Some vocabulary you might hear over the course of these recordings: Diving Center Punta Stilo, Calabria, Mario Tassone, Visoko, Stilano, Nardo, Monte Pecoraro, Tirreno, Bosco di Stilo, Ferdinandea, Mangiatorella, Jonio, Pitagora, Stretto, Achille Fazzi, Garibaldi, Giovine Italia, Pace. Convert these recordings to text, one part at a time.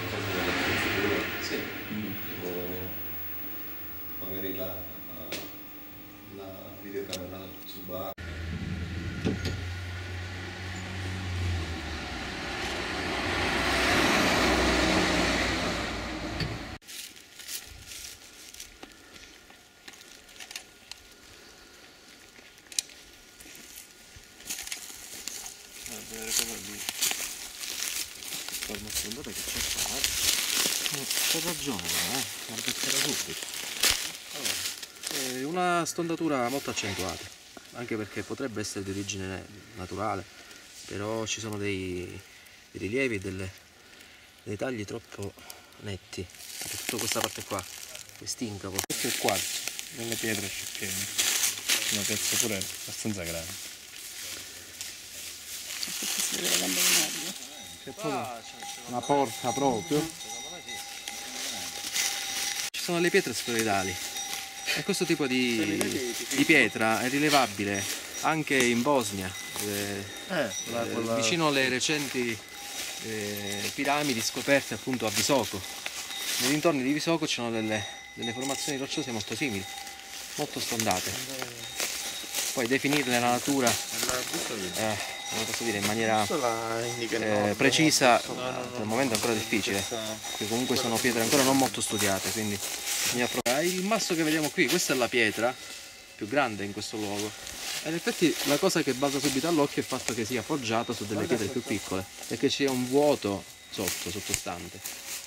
qualcosa della architettura? Sì. Tipo magari la videocamera sul bar. Una stondatura molto accentuata, anche perché potrebbe essere di origine naturale, però ci sono dei rilievi e dei tagli troppo netti, soprattutto questa parte qua, quest'incapo. Questo è il quarto delle pietre scicchiene, una pezza pure abbastanza grande. C'è una porta proprio. Sono le pietre sferoidali e questo tipo di pietra è rilevabile anche in Bosnia, vicino alle recenti piramidi scoperte appunto a Visoko. Nei dintorni di Visoko ci sono delle formazioni rocciose molto simili, molto stondate. Poi definirle la natura, non posso dire in maniera precisa, per il momento è ancora difficile, perché comunque sono pietre ancora non molto studiate, quindi bisogna provare. Il masso che vediamo qui, questa è la pietra più grande in questo luogo, e in effetti la cosa che balza subito all'occhio è il fatto che sia forgiata su delle pietre più piccole e che c'è un vuoto sottostante.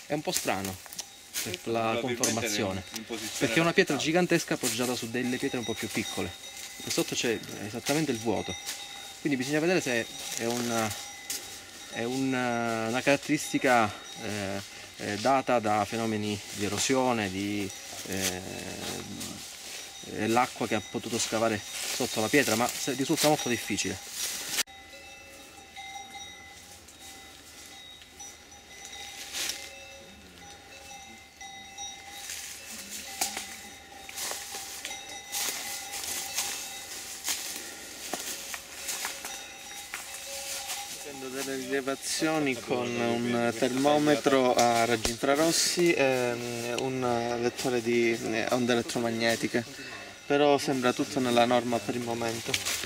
È un po' strano per la conformazione, perché è una pietra gigantesca poggiata su delle pietre un po' più piccole, e sotto c'è esattamente il vuoto. Quindi bisogna vedere se è una caratteristica data da fenomeni di erosione, l'acqua che ha potuto scavare sotto la pietra, ma risulta molto difficile. Delle rilevazioni con un termometro a raggi infrarossi e un lettore di onde elettromagnetiche, però sembra tutto nella norma per il momento.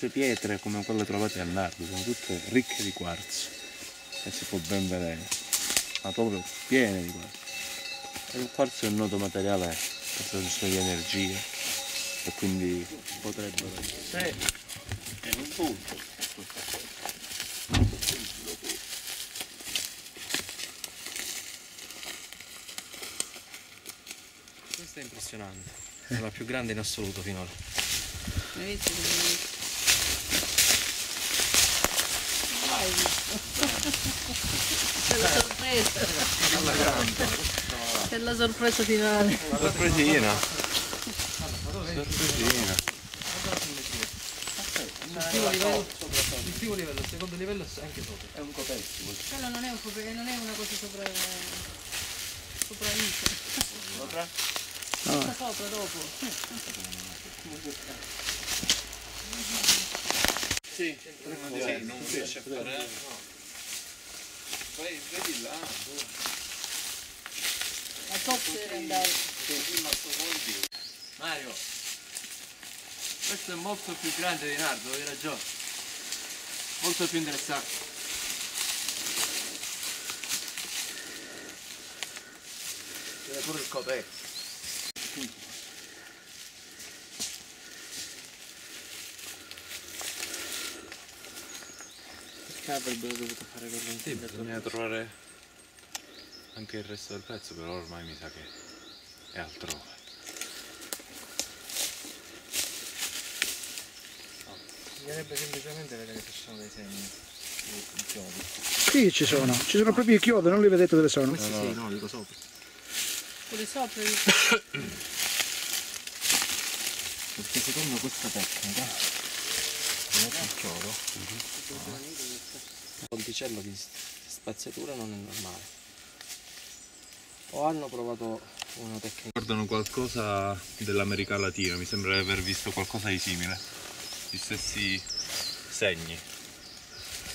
Queste pietre, come quelle trovate a Nardo, sono tutte ricche di quarzo e si può ben vedere, ma proprio piene di quarzo. E il quarzo è un noto materiale per trasmissione di energia e quindi potrebbero essere in un punto. Questa è impressionante, è la più grande in assoluto finora. C'è la sorpresa, c'è la sorpresa finale, la sorpresina, il primo livello, il secondo livello è anche sopra, è un coperchio, quello non è un coperchio, non è una cosa sopra sopra, sta sopra dopo. Sì, non riesce a fare. Vedi là. La toppa deve andare. Mario, questo è molto più grande di Nardo, hai ragione. Molto più interessante. C'è pure il coperchio. Avrebbero dovuto fare quello, sì, bisogna trovare anche il resto del pezzo, però ormai mi sa che è altrove. Bisognerebbe semplicemente vedere se ci sono dei segni, dei chiodi. Sì, ci sono proprio i chiodi, non li vedete dove sono? Questi sì, no, dico sopra. Quelli sopra? Perché secondo questa tecnica il chiodo, il ponticello di spaziatura non è normale, o hanno provato una tecnica. Guardano qualcosa dell'America Latina, mi sembra di aver visto qualcosa di simile, gli stessi segni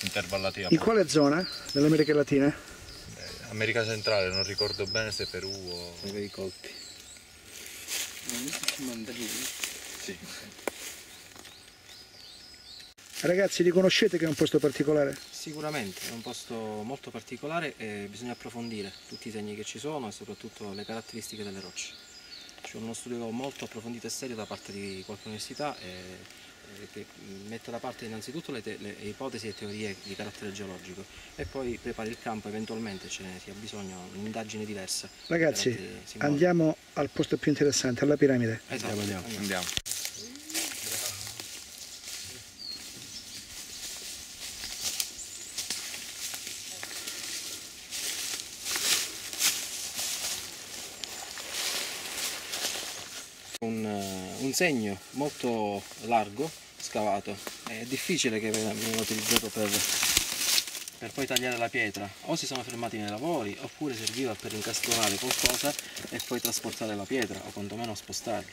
intervallati a... In quale zona dell'America Latina? America Centrale, non ricordo bene se Perù o... Dei colpi. Mandarini? Sì. Ragazzi, li conoscete che è un posto particolare? Sicuramente, è un posto molto particolare e bisogna approfondire tutti i segni che ci sono e soprattutto le caratteristiche delle rocce. C'è uno studio molto approfondito e serio da parte di qualche università che mette da parte innanzitutto le ipotesi e teorie di carattere geologico e poi prepara il campo, eventualmente ce ne sia bisogno, un'indagine diversa. Ragazzi, andiamo al posto più interessante, alla piramide. Esatto, andiamo. Un segno molto largo, scavato, è difficile che venga utilizzato per poi tagliare la pietra, o si sono fermati nei lavori oppure serviva per incastonare qualcosa e poi trasportare la pietra o quantomeno spostarla.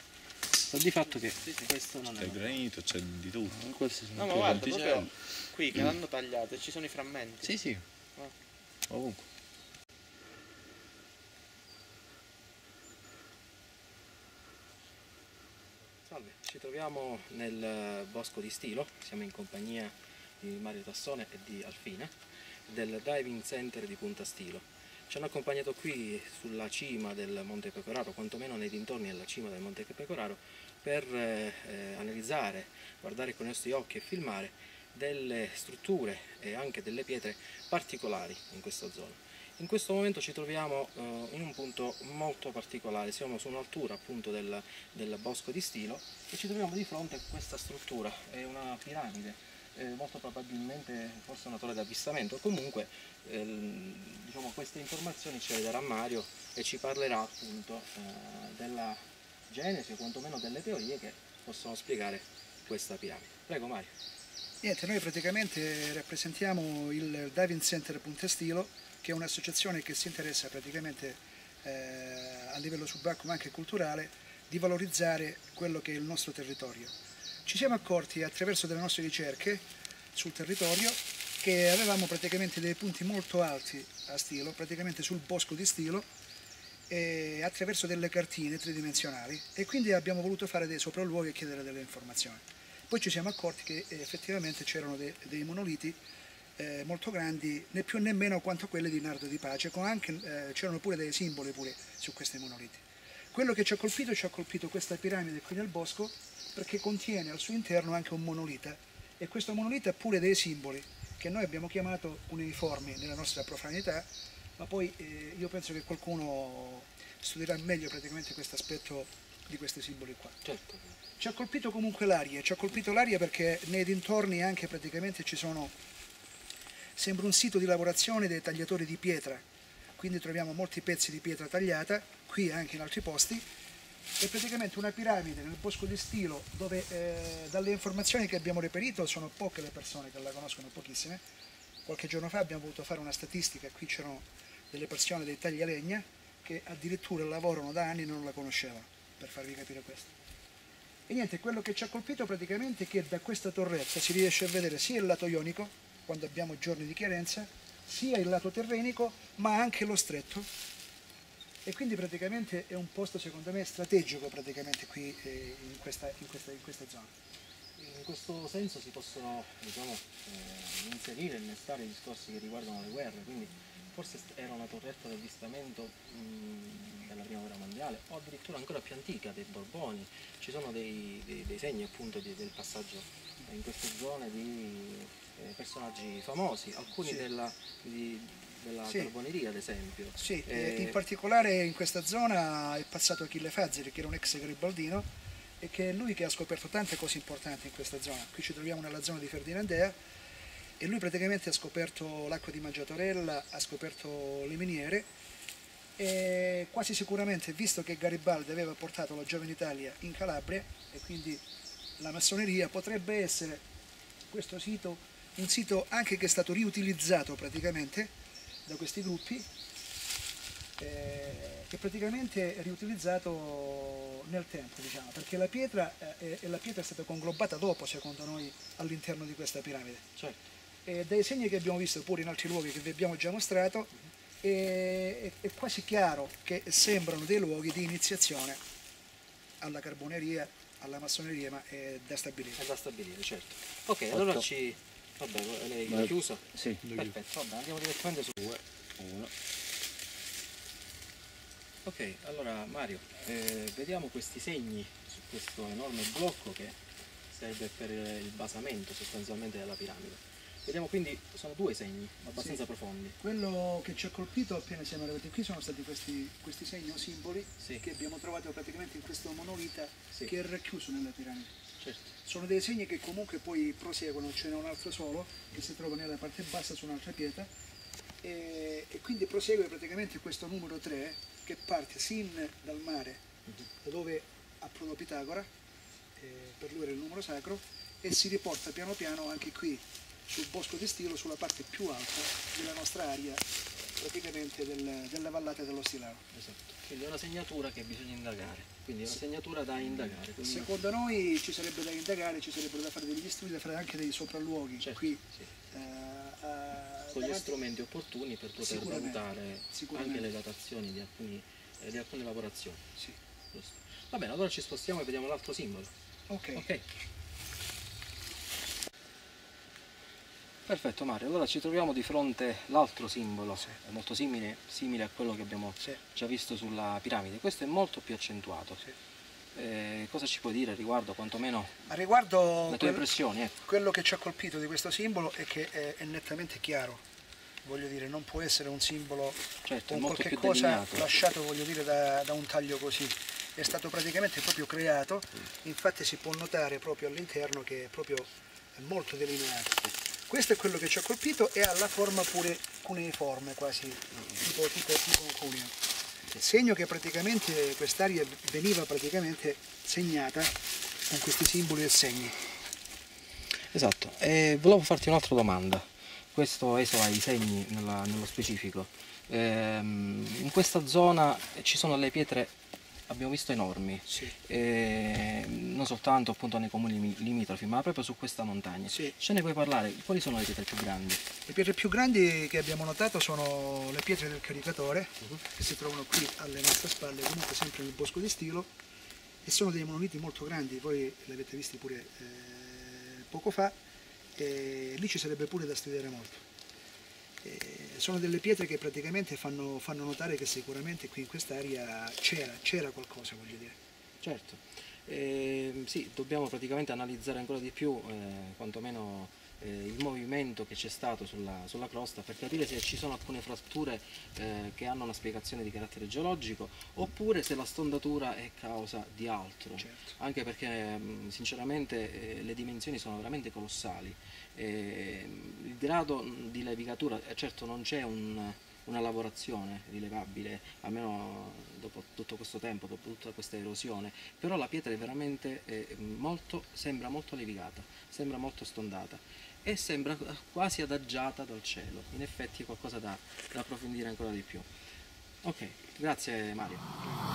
Sta di fatto che questo non è... C'è granito, c'è di tutto. No, ma guarda, proprio qui che l'hanno tagliato ci sono i frammenti. Sì, sì, ovunque. Ci troviamo nel Bosco di Stilo, siamo in compagnia di Mario Tassone e di Alfina del Diving Center di Punta Stilo. Ci hanno accompagnato qui sulla cima del Monte Pecoraro, quantomeno nei dintorni alla cima del Monte Pecoraro, per analizzare, guardare con i nostri occhi e filmare delle strutture e anche delle pietre particolari in questa zona. In questo momento ci troviamo in un punto molto particolare, siamo su un'altura appunto del Bosco di Stilo e ci troviamo di fronte a questa struttura, è una piramide, molto probabilmente forse una torre d'avvistamento, comunque diciamo, queste informazioni ce le darà Mario e ci parlerà appunto della genesi o quantomeno delle teorie che possono spiegare questa piramide. Prego Mario. Niente, noi praticamente rappresentiamo il Diving Center Punta Stilo, che è un'associazione che si interessa praticamente a livello subacqueo ma anche culturale di valorizzare quello che è il nostro territorio. Ci siamo accorti attraverso delle nostre ricerche sul territorio che avevamo praticamente dei punti molto alti a Stilo, praticamente sul Bosco di Stilo, e attraverso delle cartine tridimensionali, e quindi abbiamo voluto fare dei sopralluoghi e chiedere delle informazioni. Poi ci siamo accorti che effettivamente c'erano dei monoliti molto grandi, né più né meno quanto quelle di Nardo di Pace, con anche c'erano pure dei simboli pure su questi monoliti. Quello che ci ha colpito questa piramide qui nel bosco, perché contiene al suo interno anche un monolita, e questo monolita ha pure dei simboli che noi abbiamo chiamato uniformi nella nostra profanità, ma poi io penso che qualcuno studierà meglio praticamente questo aspetto di questi simboli qua. Certo. Ci ha colpito comunque l'aria, perché nei dintorni anche praticamente ci sono... Sembra un sito di lavorazione dei tagliatori di pietra, quindi troviamo molti pezzi di pietra tagliata, qui e anche in altri posti. È praticamente una piramide nel Bosco di Stilo dove, dalle informazioni che abbiamo reperito, sono poche le persone che la conoscono, pochissime. Qualche giorno fa abbiamo voluto fare una statistica, qui c'erano delle persone dei taglialegna che addirittura lavorano da anni e non la conoscevano, per farvi capire questo. E niente, quello che ci ha colpito praticamente è che da questa torretta si riesce a vedere sia il lato ionico, quando abbiamo giorni di chiarenza, sia il lato terrenico ma anche lo stretto, e quindi praticamente è un posto secondo me strategico praticamente qui in questa zona. In questo senso si possono, diciamo, inserire e innestare i discorsi che riguardano le guerre, quindi forse era una torretta d'avvistamento della prima guerra mondiale o addirittura ancora più antica, dei Borboni. Ci sono dei segni appunto del passaggio in queste zone di personaggi famosi, alcuni sì, della sì, carboneria ad esempio. Sì, in particolare in questa zona è passato Achille Fazzi, che era un ex garibaldino e che è lui che ha scoperto tante cose importanti in questa zona. Qui ci troviamo nella zona di Ferdinandea e lui praticamente ha scoperto l'acqua di Mangiatorella, ha scoperto le miniere, e quasi sicuramente, visto che Garibaldi aveva portato la Giovine Italia in Calabria e quindi la massoneria, potrebbe essere questo sito un sito anche che è stato riutilizzato praticamente da questi gruppi, che praticamente è riutilizzato nel tempo, diciamo, perché la pietra, è stata conglobata dopo, secondo noi, all'interno di questa piramide. Certo. E dai segni che abbiamo visto pure in altri luoghi che vi abbiamo già mostrato, è quasi chiaro che sembrano dei luoghi di iniziazione alla carboneria, alla massoneria, ma è da stabilire. È da stabilire, certo. Ok, certo. Allora ci... Vabbè, lei l'ha chiusa? Sì. Perfetto, vabbè, andiamo direttamente su 1. Ok, allora Mario, vediamo questi segni su questo enorme blocco che serve per il basamento sostanzialmente della piramide. Vediamo quindi, sono due segni abbastanza profondi. Quello che ci ha colpito appena siamo arrivati qui sono stati questi segni o simboli che abbiamo trovato praticamente in questo monolite che è racchiuso nella piramide. Certo. Sono dei segni che comunque poi proseguono, ce n'è un altro solo che si trova nella parte bassa su un'altra pietra e quindi prosegue praticamente questo numero 3 che parte sin dal mare, da dove approdò Pitagora, per lui era il numero sacro, e si riporta piano piano anche qui sul Bosco di Stilo, sulla parte più alta della nostra area, praticamente della vallata dello Stilano. Esatto, quindi è una segnatura che bisogna indagare, quindi è una segnatura da indagare. Quindi... Secondo noi ci sarebbe da indagare, ci sarebbero da fare degli studi, da fare anche dei sopralluoghi qui. Con gli strumenti opportuni per poter valutare anche le datazioni di alcune lavorazioni. Sì. Giusto. Va bene, allora ci spostiamo e vediamo l'altro simbolo. Ok. Perfetto Mario, allora ci troviamo di fronte all'altro simbolo, è molto simile a quello che abbiamo già visto sulla piramide, questo è molto più accentuato. Cosa ci puoi dire riguardo, quantomeno le tue impressioni? Quello che ci ha colpito di questo simbolo è che è nettamente chiaro, voglio dire, non può essere un simbolo o qualche cosa lasciato, voglio dire, da un taglio così. È stato praticamente proprio creato, infatti si può notare proprio all'interno che è proprio molto delineato. Questo è quello che ci ha colpito e ha la forma pure cuneiforme, quasi tipo un cuneo. Segno che praticamente quest'area veniva praticamente segnata con questi simboli e segni. Esatto, e volevo farti un'altra domanda. Questo esola i segni nello specifico. In questa zona ci sono le pietre, abbiamo visto, enormi, non soltanto appunto nei comuni limitrofi, ma proprio su questa montagna. Ce ne puoi parlare? Quali sono le pietre più grandi? Le pietre più grandi che abbiamo notato sono le pietre del caricatore, che si trovano qui alle nostre spalle, comunque sempre nel Bosco di Stilo, e sono dei monoliti molto grandi, voi li avete visti pure poco fa, e lì ci sarebbe pure da studiare molto. Sono delle pietre che praticamente fanno notare che sicuramente qui in quest'area c'era qualcosa, voglio dire. Certo, dobbiamo praticamente analizzare ancora di più quantomeno il movimento che c'è stato sulla crosta per capire se ci sono alcune fratture che hanno una spiegazione di carattere geologico oppure se la stondatura è causa di altro. Certo. Anche perché sinceramente le dimensioni sono veramente colossali. Il grado di levigatura, certo non c'è una lavorazione rilevabile, almeno dopo tutto questo tempo, dopo tutta questa erosione, però la pietra è veramente sembra molto levigata, sembra molto stondata e sembra quasi adagiata dal cielo. In effetti è qualcosa da approfondire ancora di più. Ok, grazie Mario.